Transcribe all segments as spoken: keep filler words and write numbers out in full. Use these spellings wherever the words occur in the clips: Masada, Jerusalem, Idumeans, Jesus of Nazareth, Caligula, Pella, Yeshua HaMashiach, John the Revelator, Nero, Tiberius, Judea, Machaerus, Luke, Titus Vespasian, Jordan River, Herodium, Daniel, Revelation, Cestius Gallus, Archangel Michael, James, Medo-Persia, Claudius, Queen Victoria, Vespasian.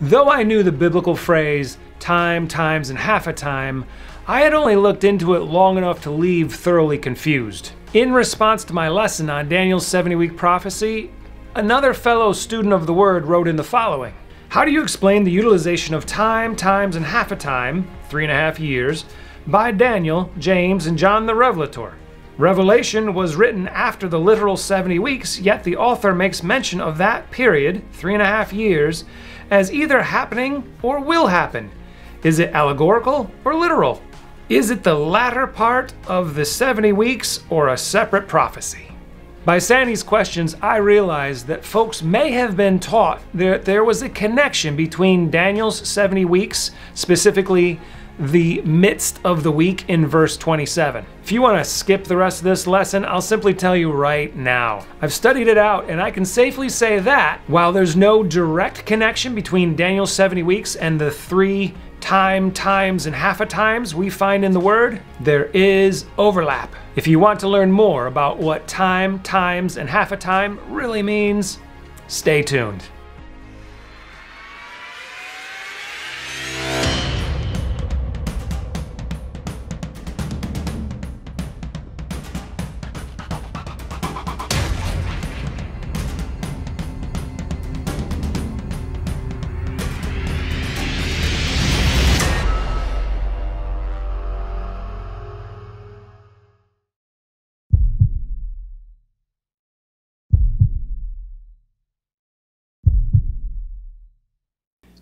Though I knew the biblical phrase time, times, and half a time, I had only looked into it long enough to leave thoroughly confused. In response to my lesson on Daniel's seventy-week prophecy, another fellow student of the Word wrote in the following. How do you explain the utilization of time, times, and half a time, three and a half years, by Daniel, James, and John the Revelator? Revelation was written after the literal seventy weeks, yet the author makes mention of that period, three and a half years, as either happening or will happen. Is it allegorical or literal? Is it the latter part of the seventy weeks or a separate prophecy? By Sandy's questions, I realized that folks may have been taught that there was a connection between Daniel's seventy weeks, specifically the midst of the week in verse twenty-seven. If you want to skip the rest of this lesson, I'll simply tell you right now. I've studied it out, and I can safely say that while there's no direct connection between Daniel's seventy weeks and the three time, times, and half a times we find in the Word, there is overlap. If you want to learn more about what time, times, and half a time really means, stay tuned.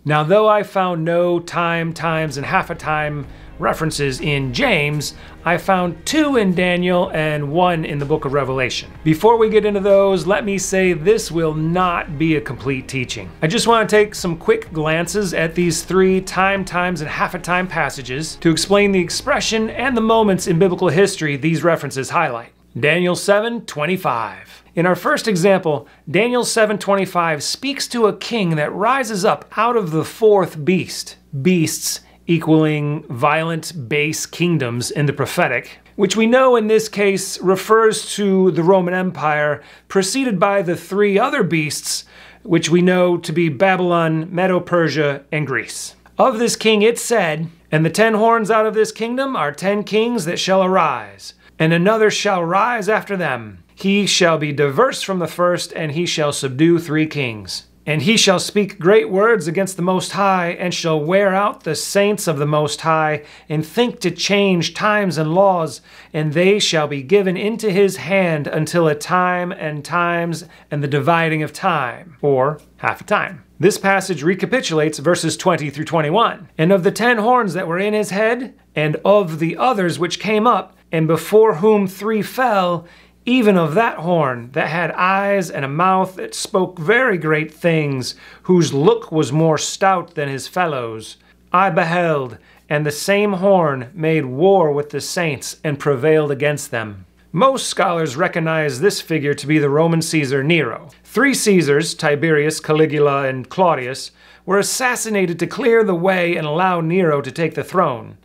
Now, though I found no time, times, and half a time references in James, I found two in Daniel and one in the book of Revelation. Before we get into those, let me say this will not be a complete teaching. I just want to take some quick glances at these three time, times, and half a time passages to explain the expression and the moments in biblical history these references highlight. Daniel seven twenty-five. In our first example, Daniel seven twenty-five speaks to a king that rises up out of the fourth beast, beasts equaling violent, base kingdoms in the prophetic, which we know in this case refers to the Roman Empire, preceded by the three other beasts, which we know to be Babylon, Medo-Persia, and Greece. Of this king it said, "And the ten horns out of this kingdom are ten kings that shall arise, and another shall rise after them. He shall be diverse from the first, and he shall subdue three kings. And he shall speak great words against the Most High, and shall wear out the saints of the Most High, and think to change times and laws, and they shall be given into his hand until a time and times and the dividing of time," or half a time. This passage recapitulates verses twenty through twenty-one. "And of the ten horns that were in his head, and of the others which came up, and before whom three fell, even of that horn that had eyes and a mouth that spoke very great things, whose look was more stout than his fellows, I beheld, and the same horn made war with the saints and prevailed against them." Most scholars recognize this figure to be the Roman Caesar Nero. Three Caesars, Tiberius, Caligula, and Claudius, were assassinated to clear the way and allow Nero to take the throne.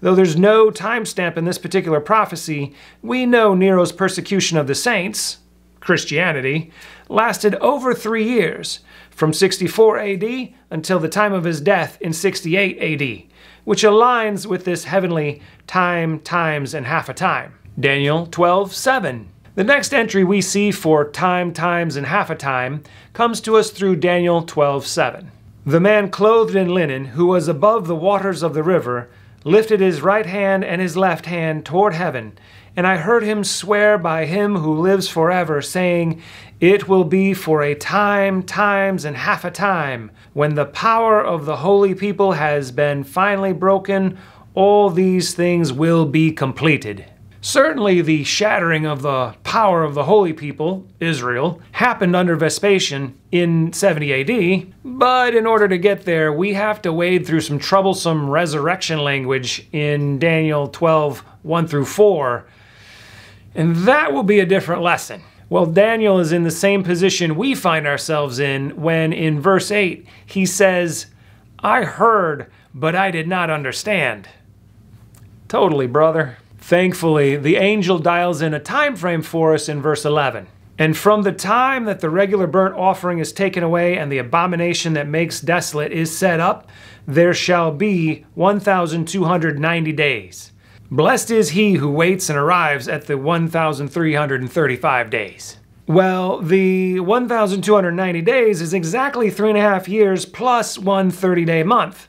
Though there's no timestamp in this particular prophecy, we know Nero's persecution of the saints, Christianity, lasted over three years, from sixty-four A D until the time of his death in sixty-eight A D, which aligns with this heavenly time, times, and half a time. Daniel twelve seven. The next entry we see for time, times, and half a time comes to us through Daniel twelve seven. "The man clothed in linen, who was above the waters of the river, lifted his right hand and his left hand toward heaven, and I heard him swear by him who lives forever, saying, It will be for a time, times, and half a time, when the power of the holy people has been finally broken, all these things will be completed." Certainly the shattering of the power of the holy people, Israel, happened under Vespasian in seventy A D, but in order to get there, we have to wade through some troublesome resurrection language in Daniel twelve, one through four, and that will be a different lesson. Well, Daniel is in the same position we find ourselves in when in verse eight he says, "I heard, but I did not understand." Totally, brother. Thankfully, the angel dials in a time frame for us in verse eleven. And from the time that the regular burnt offering is taken away and the abomination that makes desolate is set up, there shall be one thousand two hundred ninety days. Blessed is he who waits and arrives at the one thousand three hundred thirty-five days. Well, the one thousand two hundred ninety days is exactly three and a half years plus one thirty-day month.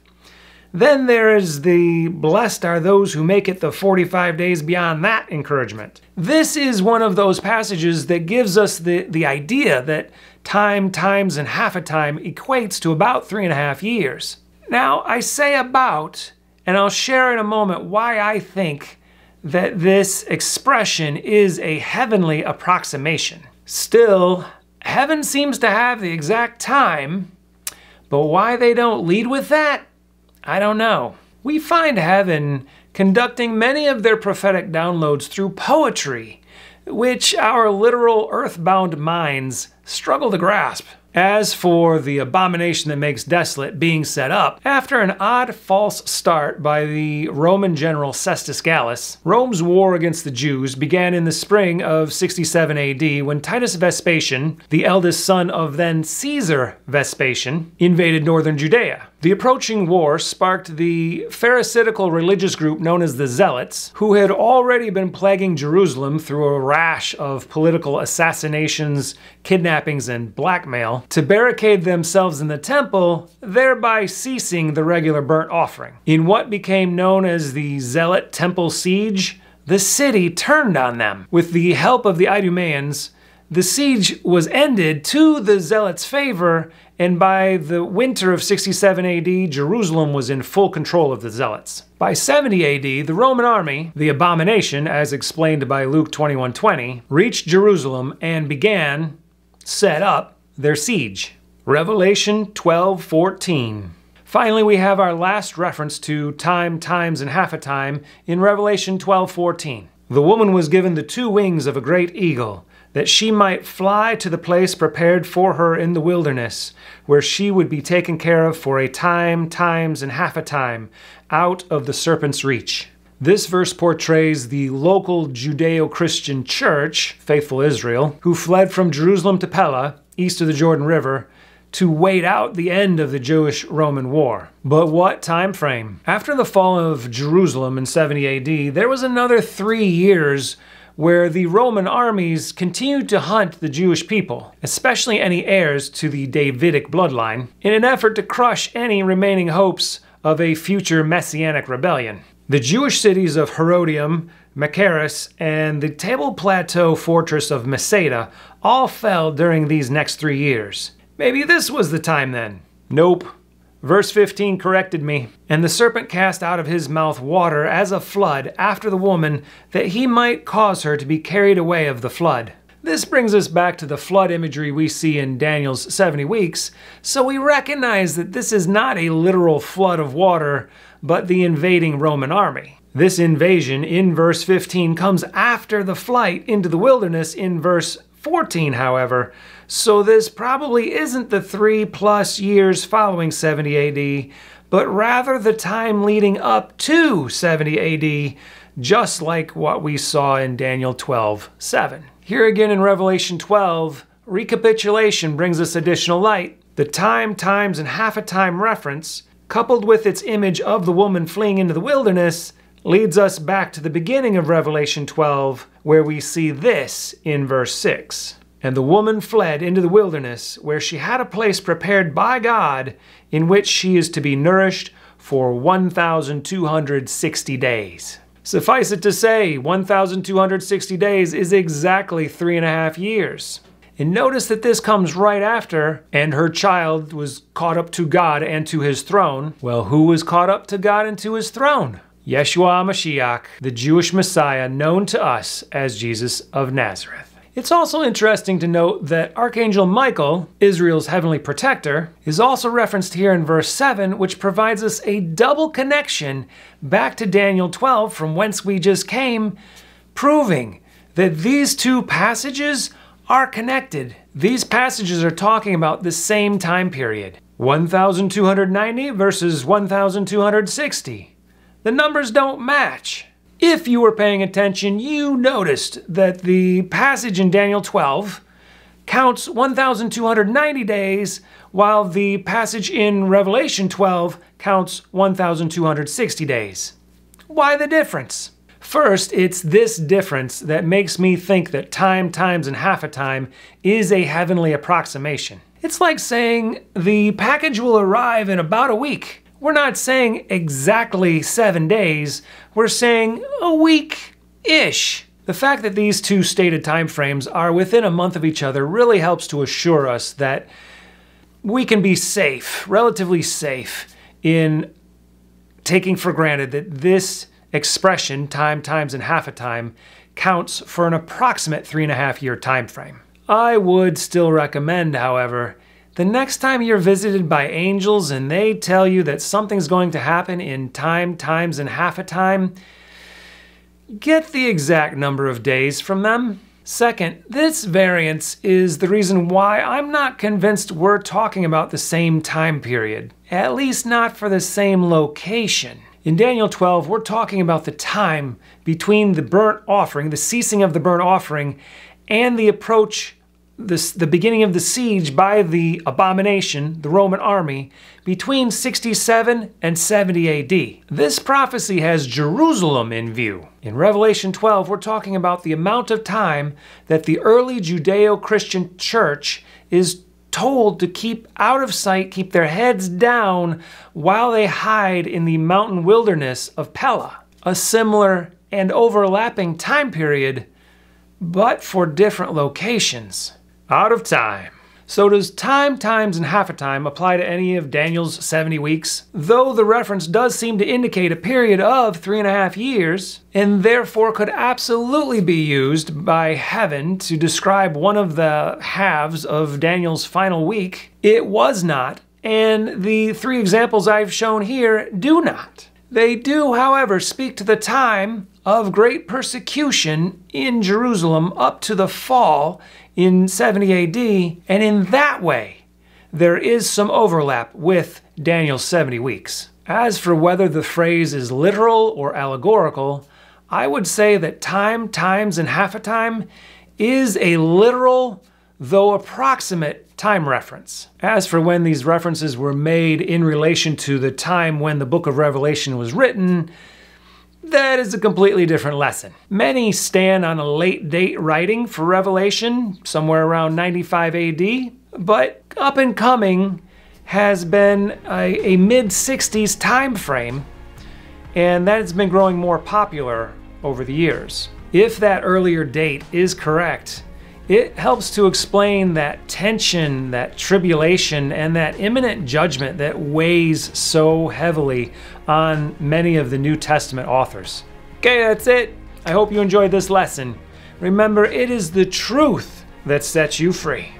Then there is the blessed are those who make it the forty-five days beyond that encouragement. This is one of those passages that gives us the, the idea that time times and half a time equates to about three and a half years. Now, I say about, and I'll share in a moment why I think that this expression is a heavenly approximation. Still, heaven seems to have the exact time, but why they don't lead with that? I don't know. We find heaven conducting many of their prophetic downloads through poetry, which our literal earthbound minds struggle to grasp. As for the abomination that makes desolate being set up, after an odd false start by the Roman general Cestius Gallus, Rome's war against the Jews began in the spring of sixty-seven A D when Titus Vespasian, the eldest son of then Caesar Vespasian, invaded northern Judea. The approaching war sparked the pharisaical religious group known as the Zealots, who had already been plaguing Jerusalem through a rash of political assassinations, kidnappings, and blackmail, to barricade themselves in the temple, thereby ceasing the regular burnt offering. In what became known as the Zealot Temple Siege, the city turned on them. With the help of the Idumeans, the siege was ended to the Zealots' favor, and by the winter of sixty-seven A D, Jerusalem was in full control of the Zealots. By seventy A D, the Roman army, the abomination, as explained by Luke twenty-one twenty, reached Jerusalem and began, set up, their siege. Revelation twelve fourteen. Finally, we have our last reference to time, times, and half a time in Revelation twelve fourteen. The woman was given the two wings of a great eagle, that she might fly to the place prepared for her in the wilderness, where she would be taken care of for a time, times, and half a time, out of the serpent's reach. This verse portrays the local Judeo-Christian church, faithful Israel, who fled from Jerusalem to Pella, east of the Jordan River, to wait out the end of the Jewish-Roman war. But what time frame? After the fall of Jerusalem in seventy A D, there was another three years where the Roman armies continued to hunt the Jewish people, especially any heirs to the Davidic bloodline, in an effort to crush any remaining hopes of a future messianic rebellion. The Jewish cities of Herodium, Machaerus, and the Table Plateau fortress of Masada all fell during these next three years. Maybe this was the time then. Nope. Verse fifteen corrected me. And the serpent cast out of his mouth water as a flood after the woman, that he might cause her to be carried away of the flood. This brings us back to the flood imagery we see in Daniel's seventy weeks, so we recognize that this is not a literal flood of water, but the invading Roman army. This invasion in verse fifteen comes after the flight into the wilderness in verse fourteen, however, so this probably isn't the three plus years following seventy A D, but rather the time leading up to seventy A D, just like what we saw in Daniel twelve seven. Here again in Revelation twelve, recapitulation brings us additional light. The time, times, and half a time reference, coupled with its image of the woman fleeing into the wilderness, leads us back to the beginning of Revelation twelve, where we see this in verse six. And the woman fled into the wilderness, where she had a place prepared by God, in which she is to be nourished for one thousand two hundred sixty days. Suffice it to say, one thousand two hundred sixty days is exactly three and a half years. And notice that this comes right after, and her child was caught up to God and to his throne. Well, who was caught up to God and to his throne? Yeshua HaMashiach, the Jewish Messiah known to us as Jesus of Nazareth. It's also interesting to note that Archangel Michael, Israel's heavenly protector, is also referenced here in verse seven, which provides us a double connection back to Daniel twelve, from whence we just came, proving that these two passages are connected. These passages are talking about the same time period, one thousand two hundred ninety versus one thousand two hundred sixty. The numbers don't match. If you were paying attention, you noticed that the passage in Daniel twelve counts one thousand two hundred ninety days, while the passage in Revelation twelve counts one thousand two hundred sixty days. Why the difference? First, it's this difference that makes me think that time times and half a time is a heavenly approximation. It's like saying the package will arrive in about a week. We're not saying exactly seven days, we're saying a week-ish. The fact that these two stated time frames are within a month of each other really helps to assure us that we can be safe, relatively safe, in taking for granted that this expression, time times and half a time, counts for an approximate three and a half year time frame. I would still recommend, however, the next time you're visited by angels and they tell you that something's going to happen in time times and half a time, get the exact number of days from them. Second, this variance is the reason why I'm not convinced we're talking about the same time period, at least not for the same location. In Daniel twelve, we're talking about the time between the burnt offering, the ceasing of the burnt offering, and the approach, this, the beginning of the siege by the abomination, the Roman army, between sixty-seven and seventy A D. This prophecy has Jerusalem in view. In Revelation twelve, we're talking about the amount of time that the early Judeo-Christian church is told to keep out of sight, keep their heads down while they hide in the mountain wilderness of Pella. A similar and overlapping time period, but for different locations. Out of time. So does time times and half a time apply to any of Daniel's seventy weeks? Though the reference does seem to indicate a period of three and a half years, and therefore could absolutely be used by heaven to describe one of the halves of Daniel's final week, it was not, and the three examples I've shown here do not. They do, however, speak to the time of great persecution in Jerusalem up to the fall in seventy A D, and in that way, there is some overlap with Daniel's seventy weeks. As for whether the phrase is literal or allegorical, I would say that time, times, and half a time is a literal, though approximate, time reference. As for when these references were made in relation to the time when the book of Revelation was written, that is a completely different lesson. Many stand on a late date writing for Revelation, somewhere around ninety-five A D, but up and coming has been a, a mid sixties time frame, and that has been growing more popular over the years. If that earlier date is correct, it helps to explain that tension, that tribulation, and that imminent judgment that weighs so heavily on many of the New Testament authors. Okay, that's it. I hope you enjoyed this lesson. Remember, it is the truth that sets you free.